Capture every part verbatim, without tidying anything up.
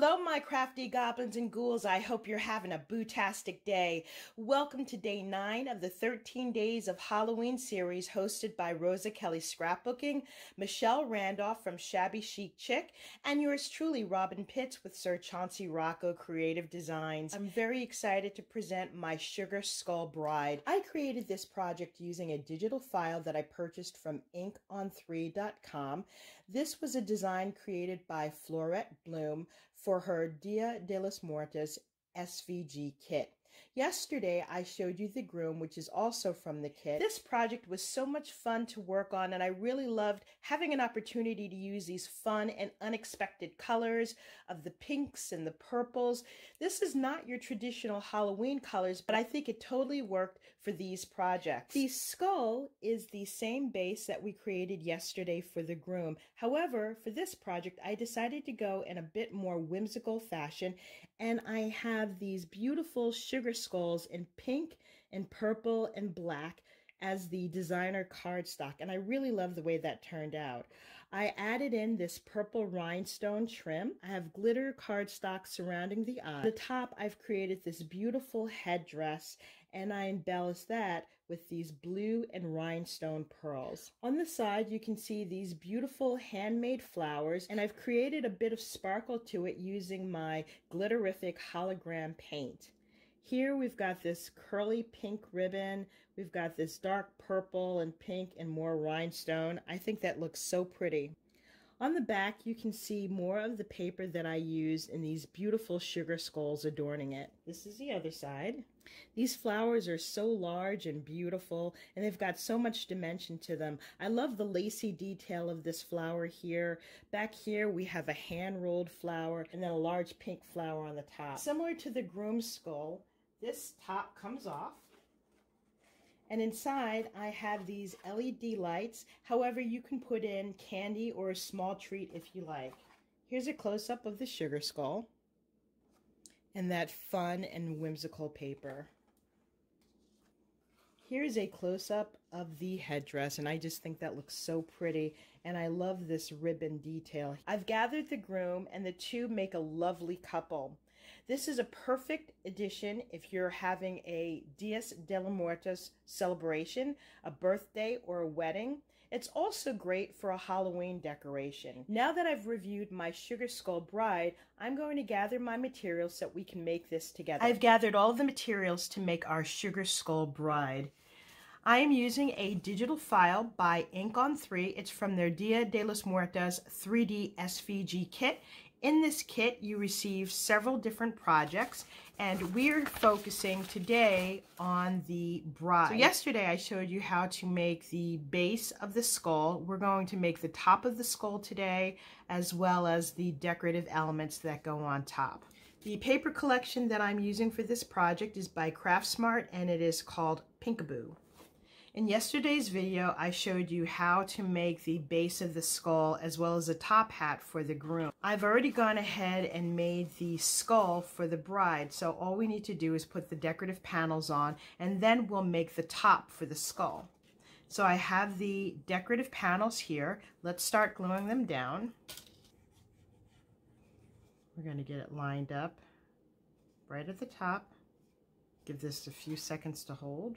Hello, my crafty goblins and ghouls. I hope you're having a bootastic day. Welcome to day nine of the thirteen Days of Halloween series hosted by Rosa Kelly Scrapbooking, Michelle Randolph from Shabby Chic Chick, and yours truly, Robyn Pitts with Sir Chauncey Rocco Creative Designs. I'm very excited to present my Sugar Skull Bride. I created this project using a digital file that I purchased from ink on three dot com. This was a design created by Florette Bloom for her Dia De Los Muertos S V G kit. Yesterday, I showed you the groom, which is also from the kit. This project was so much fun to work on, and I really loved having an opportunity to use these fun and unexpected colors of the pinks and the purples. This is not your traditional Halloween colors, but I think it totally worked for these projects. The skull is the same base that we created yesterday for the groom. However, for this project, I decided to go in a bit more whimsical fashion, and I have these beautiful sugar Sugar skulls in pink and purple and black as the designer cardstock, and I really love the way that turned out. I added in this purple rhinestone trim. I have glitter cardstock surrounding the eye. At the top, I've created this beautiful headdress, and I embellished that with these blue and rhinestone pearls. On the side, you can see these beautiful handmade flowers, and I've created a bit of sparkle to it using my glitterific hologram paint. Here we've got this curly pink ribbon, we've got this dark purple and pink and more rhinestone. I think that looks so pretty. On the back, you can see more of the paper that I used and these beautiful sugar skulls adorning it. This is the other side. These flowers are so large and beautiful, and they've got so much dimension to them. I love the lacy detail of this flower here. Back here, we have a hand-rolled flower and then a large pink flower on the top. Similar to the groom's skull, this top comes off. And inside, I have these L E D lights. However, you can put in candy or a small treat if you like. Here's a close-up of the sugar skull and that fun and whimsical paper. Here's a close-up of the headdress, and I just think that looks so pretty, and I love this ribbon detail. I've gathered the groom, and the two make a lovely couple. This is a perfect addition if you're having a Dia de los Muertos celebration, a birthday, or a wedding. It's also great for a Halloween decoration. Now that I've reviewed my Sugar Skull Bride, I'm going to gather my materials so that we can make this together. I've gathered all the materials to make our Sugar Skull Bride. I am using a digital file by ink on three. It's from their Dia de los Muertos three D S V G kit. In this kit, you receive several different projects, and we're focusing today on the bride. So yesterday, I showed you how to make the base of the skull. We're going to make the top of the skull today, as well as the decorative elements that go on top. The paper collection that I'm using for this project is by Craft Smart, and it is called Pinkaboo. In yesterday's video, I showed you how to make the base of the skull as well as a top hat for the groom. I've already gone ahead and made the skull for the bride, so all we need to do is put the decorative panels on, and then we'll make the top for the skull. So I have the decorative panels here. Let's start gluing them down. We're going to get it lined up right at the top. Give this a few seconds to hold.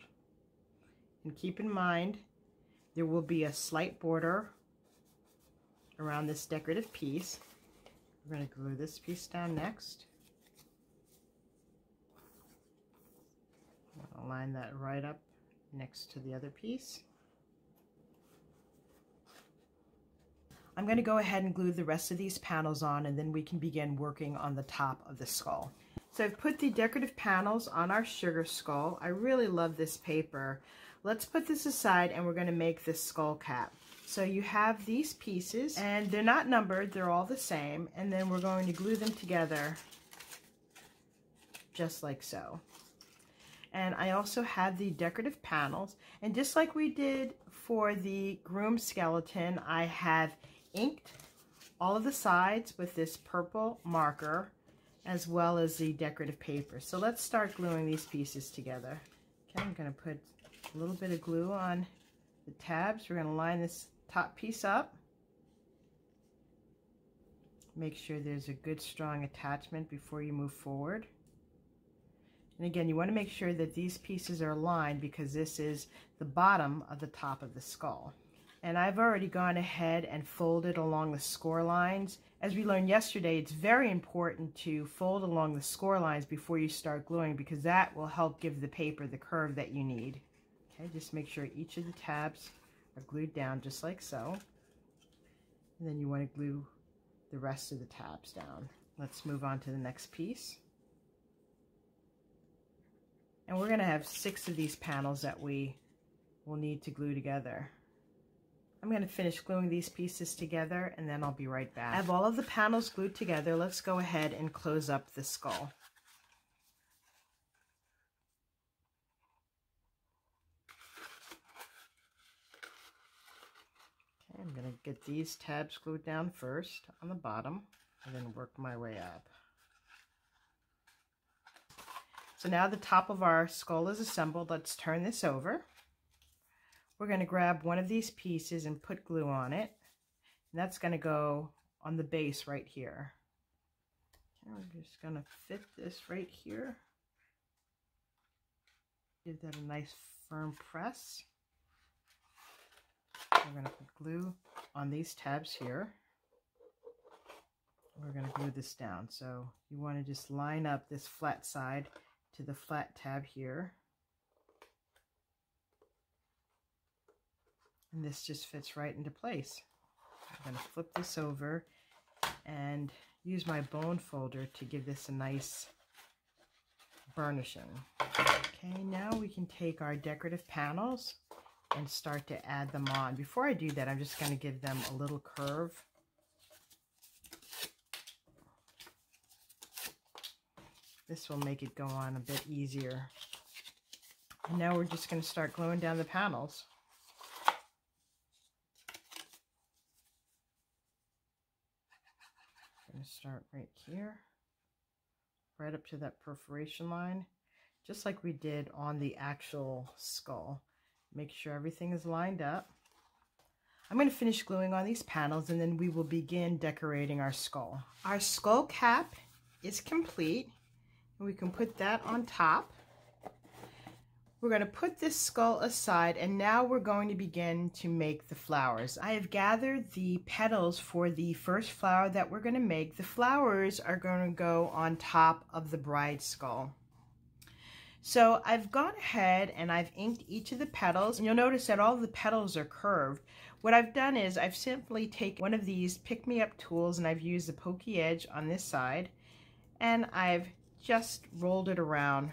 And keep in mind, there will be a slight border around this decorative piece. We're going to glue this piece down next. I'll line that right up next to the other piece. I'm going to go ahead and glue the rest of these panels on, and then we can begin working on the top of the skull. So I've put the decorative panels on our sugar skull. I really love this paper. Let's put this aside, and we're going to make this skull cap. So you have these pieces, and they're not numbered, they're all the same, and then we're going to glue them together just like so. And I also have the decorative panels, and just like we did for the groom skeleton, I have inked all of the sides with this purple marker, as well as the decorative paper. So let's start gluing these pieces together. Okay, I'm going to put a little bit of glue on the tabs. We're going to line this top piece up. make sure there's a good strong attachment before you move forward. And again, you want to make sure that these pieces are aligned because this is the bottom of the top of the skull. And I've already gone ahead and folded along the score lines. As we learned yesterday, it's very important to fold along the score lines before you start gluing because that will help give the paper the curve that you need. Okay, just make sure each of the tabs are glued down just like so. And then you want to glue the rest of the tabs down. Let's move on to the next piece. And we're going to have six of these panels that we will need to glue together. I'm going to finish gluing these pieces together and then I'll be right back. I have all of the panels glued together. Let's go ahead and close up the skull. Okay, I'm going to get these tabs glued down first on the bottom and then work my way up. So now the top of our skull is assembled. Let's turn this over. We're going to grab one of these pieces and put glue on it, and that's going to go on the base right here. Okay, we're just going to fit this right here. Give that a nice firm press. We're going to put glue on these tabs here. We're going to glue this down. So you want to just line up this flat side to the flat tab here. And this just fits right into place. I'm going to flip this over and use my bone folder to give this a nice burnishing. Okay, now we can take our decorative panels and start to add them on. Before I do that, I'm just going to give them a little curve. This will make it go on a bit easier. And now we're just going to start gluing down the panels. Start right here, right up to that perforation line, just like we did on the actual skull. Make sure everything is lined up. I'm going to finish gluing on these panels and then we will begin decorating our skull. Our skull cap is complete and we can put that on top. We're going to put this skull aside and now we're going to begin to make the flowers. I have gathered the petals for the first flower that we're going to make. The flowers are going to go on top of the bride's skull. So I've gone ahead and I've inked each of the petals. And you'll notice that all the petals are curved. What I've done is I've simply taken one of these pick-me-up tools and I've used the pokey edge on this side and I've just rolled it around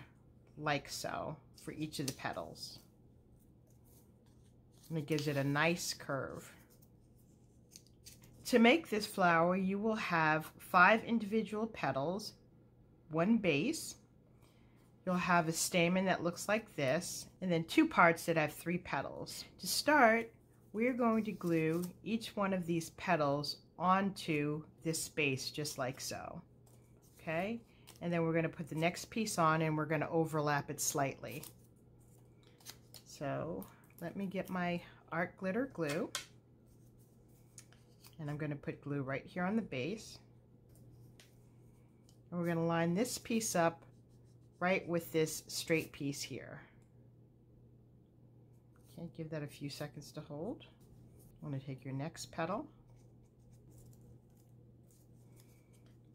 like so for each of the petals, and it gives it a nice curve. To make this flower, you will have five individual petals, one base, you'll have a stamen that looks like this, and then two parts that have three petals. To start, we're going to glue each one of these petals onto this space just like so. Okay, and then we're going to put the next piece on and we're going to overlap it slightly. So let me get my art glitter glue and I'm going to put glue right here on the base. And we're going to line this piece up right with this straight piece here. Okay, give that a few seconds to hold. I'm going to take your next petal.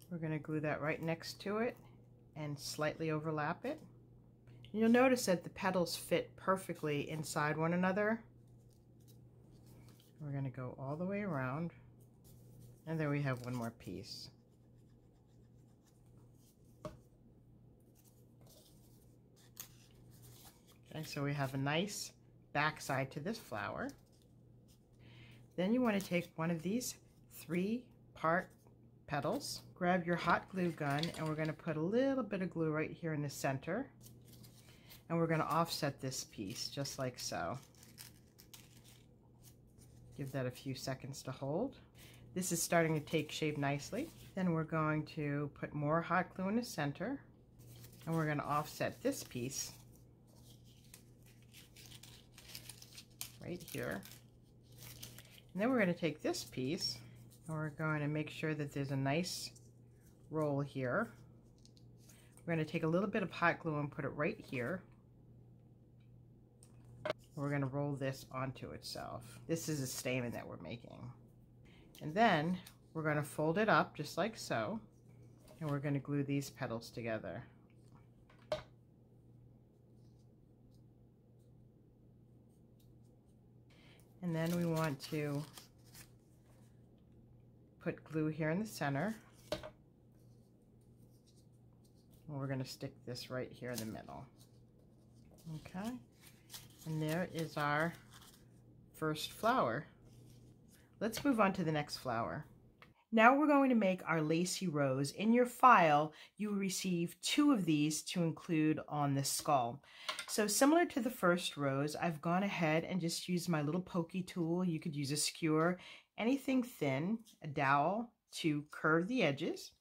We're going to glue that right next to it and slightly overlap it. You'll notice that the petals fit perfectly inside one another. We're going to go all the way around, and then we have one more piece. Okay, so we have a nice backside to this flower. Then you want to take one of these three-part petals. Grab your hot glue gun and we're going to put a little bit of glue right here in the center and we're going to offset this piece just like so. Give that a few seconds to hold. This is starting to take shape nicely. Then we're going to put more hot glue in the center and we're going to offset this piece right here. And then we're going to take this piece And we're going to make sure that there's a nice roll here. We're going to take a little bit of hot glue and put it right here. We're going to roll this onto itself. This is a stamen that we're making. And then we're going to fold it up just like so. And we're going to glue these petals together. And then we want to put glue here in the center. And we're going to stick this right here in the middle. Okay. And there is our first flower. Let's move on to the next flower. Now we're going to make our lacy rose. In your file, you will receive two of these to include on the skull. So similar to the first rose, I've gone ahead and just used my little pokey tool. You could use a skewer, anything thin, a dowel to curve the edges.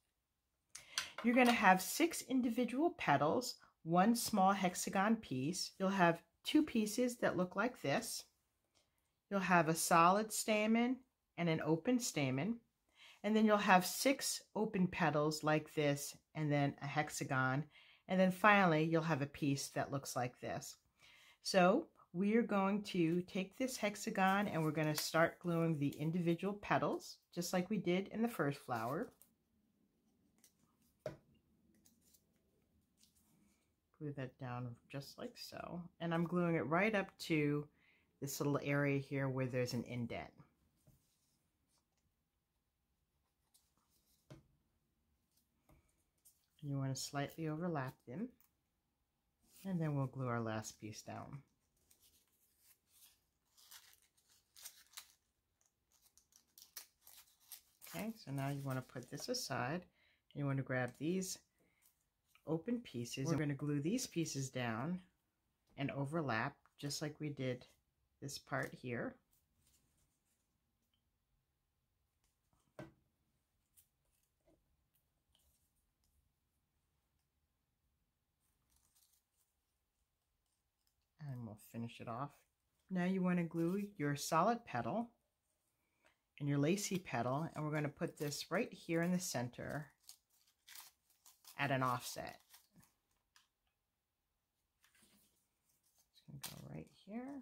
You're going to have six individual petals, one small hexagon piece. You'll have two pieces that look like this. You'll have a solid stamen and an open stamen. And then you'll have six open petals like this, and then a hexagon. And then finally, you'll have a piece that looks like this. So we're going to take this hexagon and we're going to start gluing the individual petals, just like we did in the first flower. Glue that down just like so. And I'm gluing it right up to this little area here where there's an indent. You want to slightly overlap them, and then we'll glue our last piece down. Okay, so now you want to put this aside, and you want to grab these open pieces. We're going to glue these pieces down and overlap, just like we did this part here. Finish it off. Now you want to glue your solid petal and your lacy petal, and we're going to put this right here in the center at an offset. It's going to go right here.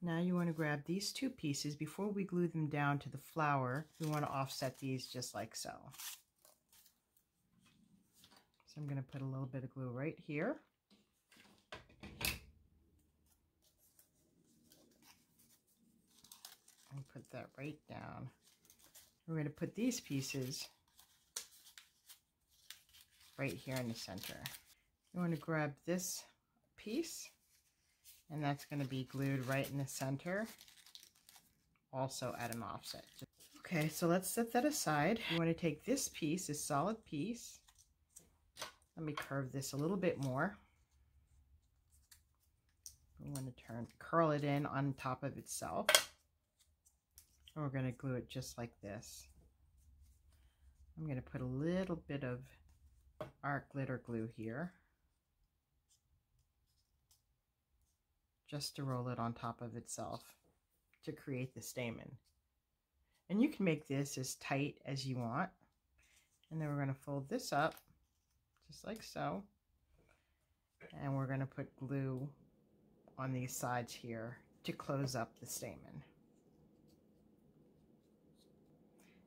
Now you want to grab these two pieces. Before we glue them down to the flower, we want to offset these just like so. So I'm going to put a little bit of glue right here. Put that right down. We're going to put these pieces right here in the center. You want to grab this piece, and that's going to be glued right in the center, also at an offset. Okay, so let's set that aside. You want to take this piece, this solid piece. Let me curve this a little bit more. We want to turn, curl it in on top of itself. We're going to glue it just like this. I'm going to put a little bit of our glitter glue here just to roll it on top of itself to create the stamen. And you can make this as tight as you want. And then we're going to fold this up just like so. And we're going to put glue on these sides here to close up the stamen.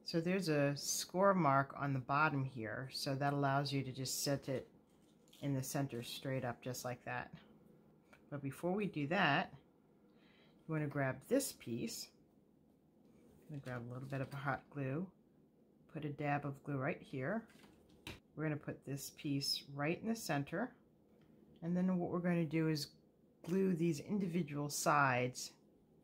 So there's a score mark on the bottom here, so that allows you to just set it in the center straight up just like that. But before we do that, you want to grab this piece. I'm going to grab a little bit of hot glue, put a dab of glue right here. We're going to put this piece right in the center. And then what we're going to do is glue these individual sides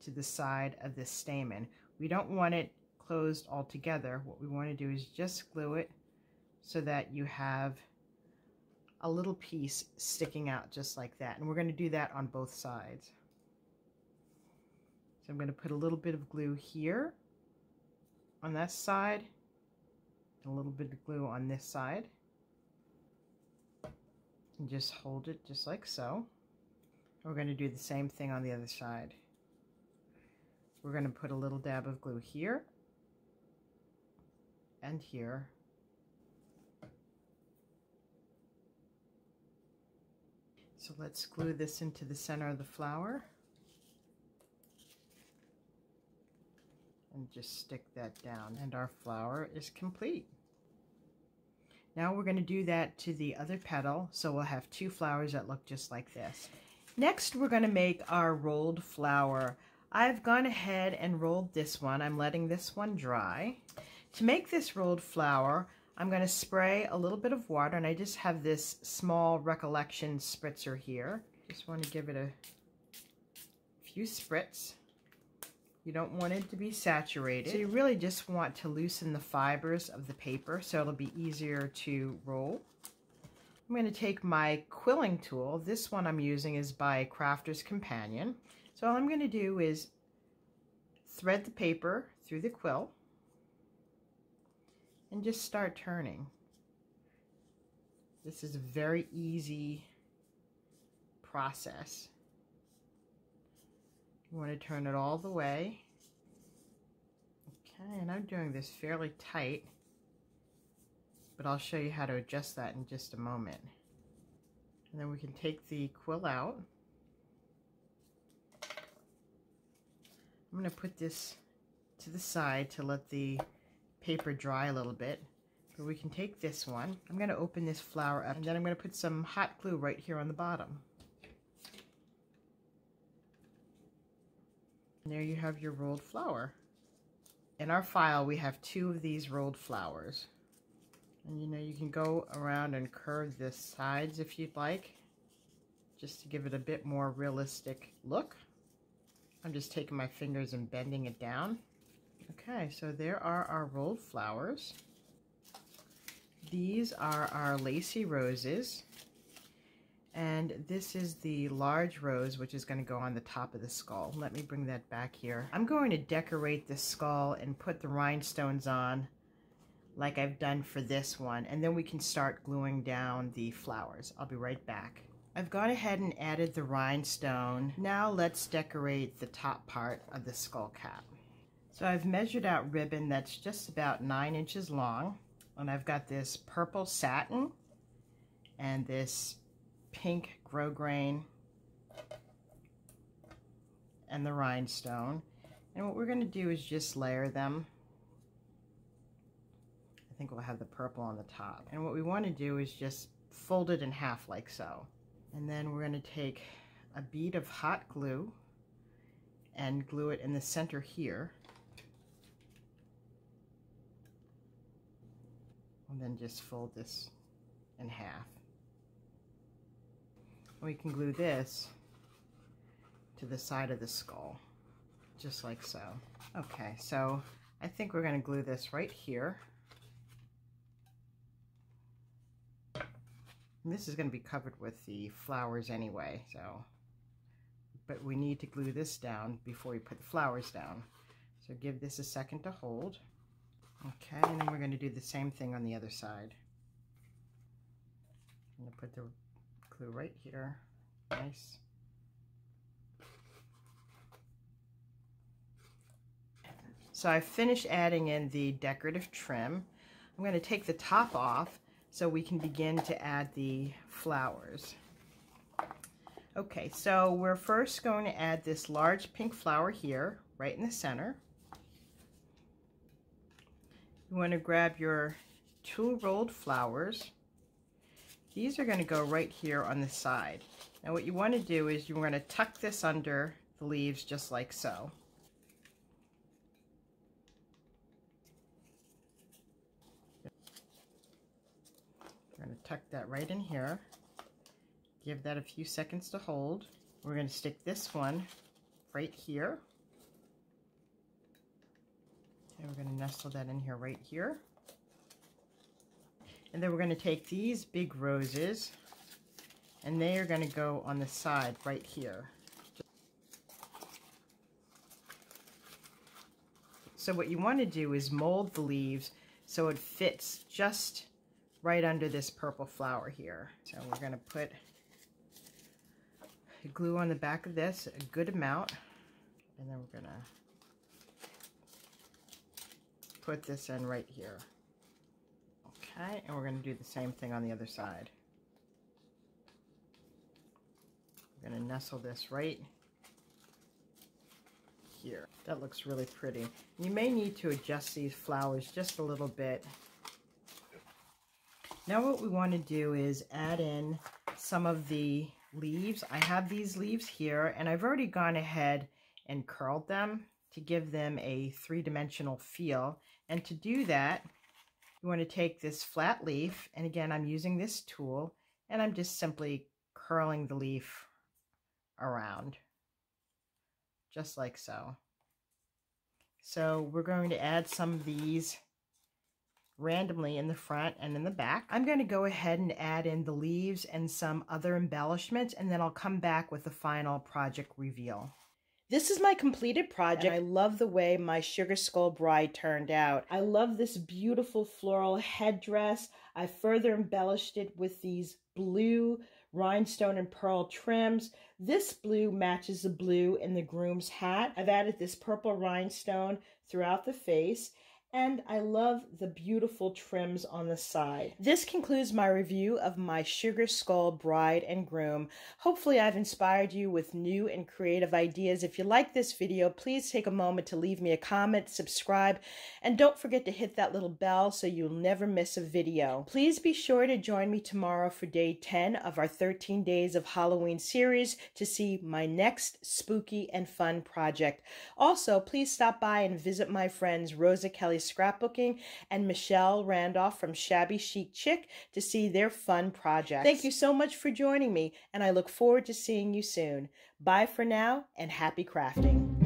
to the side of the stamen. We don't want it closed all together. What we want to do is just glue it so that you have a little piece sticking out just like that. And we're going to do that on both sides. So I'm going to put a little bit of glue here on that side, a little bit of glue on this side, and just hold it just like so. We're going to do the same thing on the other side. We're going to put a little dab of glue here and here. So let's glue this into the center of the flower and just stick that down, and our flower is complete. Now we're going to do that to the other petal, so we'll have two flowers that look just like this. Next, we're going to make our rolled flower. I've gone ahead and rolled this one. I'm letting this one dry. To make this rolled flower, I'm going to spray a little bit of water, and I just have this small Recollection spritzer here. Just want to give it a few spritz. You don't want it to be saturated. So you really just want to loosen the fibers of the paper so it'll be easier to roll. I'm going to take my quilling tool. This one I'm using is by Crafter's Companion. So all I'm going to do is thread the paper through the quill and just start turning. This is a very easy process. You want to turn it all the way. Okay, and I'm doing this fairly tight, but I'll show you how to adjust that in just a moment. And then we can take the quill out. I'm going to put this to the side to let the paper dry a little bit. But we can take this one. I'm going to open this flower up, and then I'm going to put some hot glue right here on the bottom. And there you have your rolled flower. In our file, we have two of these rolled flowers. And you know, you can go around and curve the sides if you'd like, just to give it a bit more realistic look. I'm just taking my fingers and bending it down. Okay, so there are our rolled flowers. These are our lacy roses. And this is the large rose, which is going to go on the top of the skull. Let me bring that back here. I'm going to decorate the skull and put the rhinestones on like I've done for this one. And then we can start gluing down the flowers. I'll be right back. I've gone ahead and added the rhinestone. Now let's decorate the top part of the skull cap. So I've measured out ribbon that's just about nine inches long. And I've got this purple satin and this pink grosgrain and the rhinestone, and what we're going to do is just layer them. I think we'll have the purple on the top, and what we want to do is just fold it in half like so, and then we're going to take a bead of hot glue and glue it in the center here, and then just fold this in half. We can glue this to the side of the skull, just like so. Okay, so I think we're going to glue this right here. And this is going to be covered with the flowers anyway, so. But we need to glue this down before we put the flowers down. So give this a second to hold. Okay, and then we're going to do the same thing on the other side. I'm going to put the glue right here. Nice. So I finished adding in the decorative trim. I'm going to take the top off so we can begin to add the flowers. Okay, so we're first going to add this large pink flower here, right in the center. You want to grab your two rolled flowers. These are going to go right here on the side. Now what you want to do is you're going to tuck this under the leaves just like so. We're going to tuck that right in here. Give that a few seconds to hold. We're going to stick this one right here. And we're going to nestle that in here right here. And then we're going to take these big roses, and they are going to go on the side right here. So what you want to do is mold the leaves so it fits just right under this purple flower here. So we're going to put glue on the back of this, a good amount, and then we're going to put this in right here. Okay, and we're going to do the same thing on the other side. I'm going to nestle this right here. That looks really pretty. You may need to adjust these flowers just a little bit. Now what we want to do is add in some of the leaves. I have these leaves here, and I've already gone ahead and curled them to give them a three-dimensional feel. And to do that, you want to take this flat leaf, and again, I'm using this tool, and I'm just simply curling the leaf around, just like so. So we're going to add some of these randomly in the front and in the back. I'm going to go ahead and add in the leaves and some other embellishments, and then I'll come back with the final project reveal. This is my completed project. I love the way my Sugar Skull Bride turned out. I love this beautiful floral headdress. I further embellished it with these blue rhinestone and pearl trims. This blue matches the blue in the groom's hat. I've added this purple rhinestone throughout the face. And I love the beautiful trims on the side. This concludes my review of my Sugar Skull Bride and Groom. Hopefully I've inspired you with new and creative ideas. If you like this video, please take a moment to leave me a comment, subscribe, and don't forget to hit that little bell so you'll never miss a video. Please be sure to join me tomorrow for day ten of our thirteen days of Halloween series to see my next spooky and fun project. Also, please stop by and visit my friends Rosa Kelly Scrapbooking and Michelle Randolph from Shabby Chic Chick to see their fun projects. Thank you so much for joining me, and I look forward to seeing you soon. Bye for now, and happy crafting.